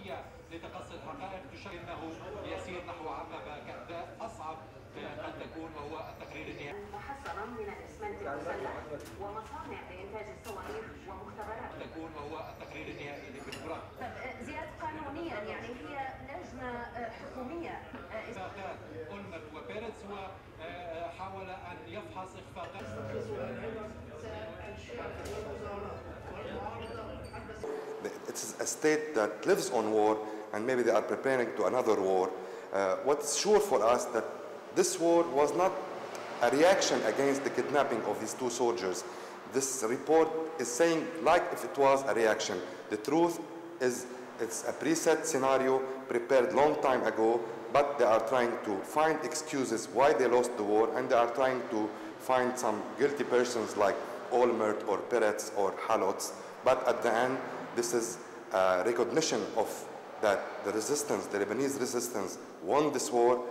جدية لتقصي الحقائق تشير أنه يسير نحو عقبة كأداء أصعب أن تكون وهو التقرير النهائي. محصنا من الإسمنت المسلح ومصانع لإنتاج الصواريخ ومختبرات. تكون وهو التقرير النهائي للبرلمان. زيادة قانونيا يعني هي لجنة حكومية. إخفاقات أولمرت وبيرتز وحاول أن يفحص إخفاقات. It's a state that lives on war, and maybe they are preparing to another war. What's sure for us that this war was not a reaction against the kidnapping of these two soldiers. This report is saying like if it was a reaction. The truth is it's a preset scenario prepared long time ago, but they are trying to find excuses why they lost the war, and they are trying to find some guilty persons like Olmert or Peretz or Halutz. But at the end, this is a recognition of that the resistance, the Lebanese resistance, won this war.